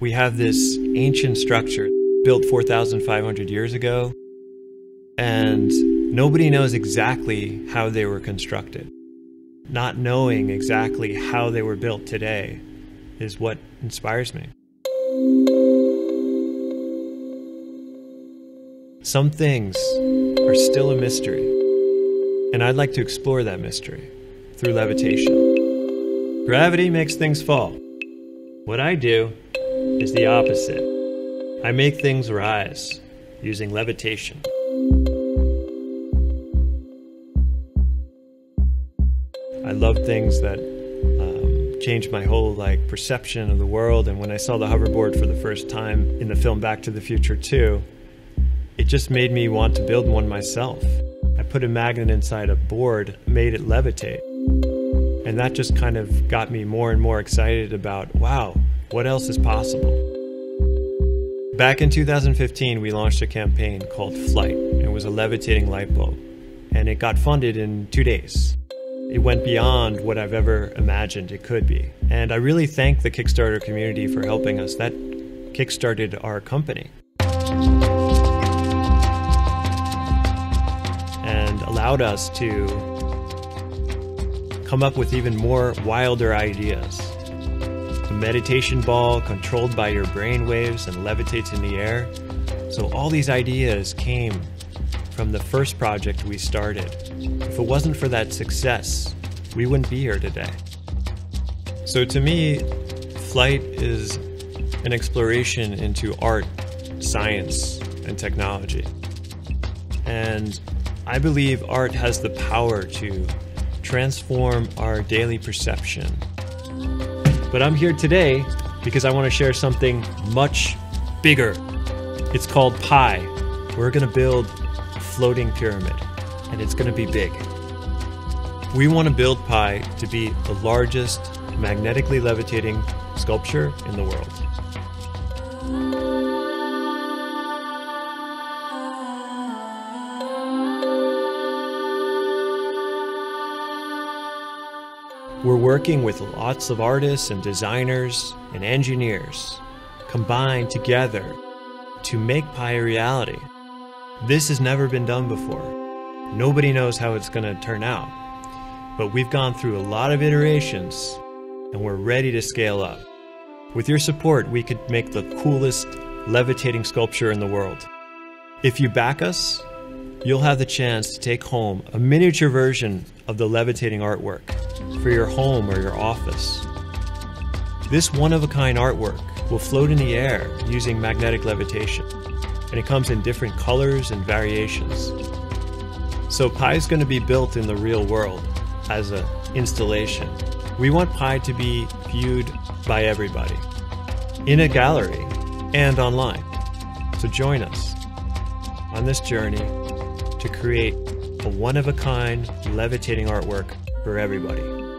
We have this ancient structure built 4,500 years ago, and nobody knows exactly how they were constructed. Not knowing exactly how they were built today is what inspires me. Some things are still a mystery, and I'd like to explore that mystery through levitation. Gravity makes things fall. What I do is the opposite. I make things rise using levitation. I love things that changed my whole perception of the world, and when I saw the hoverboard for the first time in the film Back to the Future 2, it just made me want to build one myself. I put a magnet inside a board, made it levitate, and that just kind of got me more and more excited about, wow, what else is possible? Back in 2015, we launched a campaign called Flyte. It was a levitating light bulb, and it got funded in 2 days. It went beyond what I've ever imagined it could be, and I really thank the Kickstarter community for helping us. That kickstarted our company and allowed us to come up with even more wilder ideas. A meditation ball controlled by your brain waves and levitates in the air. So all these ideas came from the first project we started. If it wasn't for that success, we wouldn't be here today. So to me, Flyte is an exploration into art, science, and technology. And I believe art has the power to transform our daily perception. But I'm here today because I want to share something much bigger. It's called Py. We're going to build a floating pyramid, and it's going to be big. We want to build Py to be the largest magnetically levitating sculpture in the world. We're working with lots of artists and designers and engineers combined together to make Py a reality. This has never been done before. Nobody knows how it's going to turn out, but we've gone through a lot of iterations and we're ready to scale up. With your support, we could make the coolest levitating sculpture in the world. If you back us, you'll have the chance to take home a miniature version of the levitating artwork for your home or your office. This one-of-a-kind artwork will float in the air using magnetic levitation, and it comes in different colors and variations. So Py is going to be built in the real world as an installation. We want Py to be viewed by everybody, in a gallery and online. So join us on this journey to create a one-of-a-kind levitating artwork for everybody.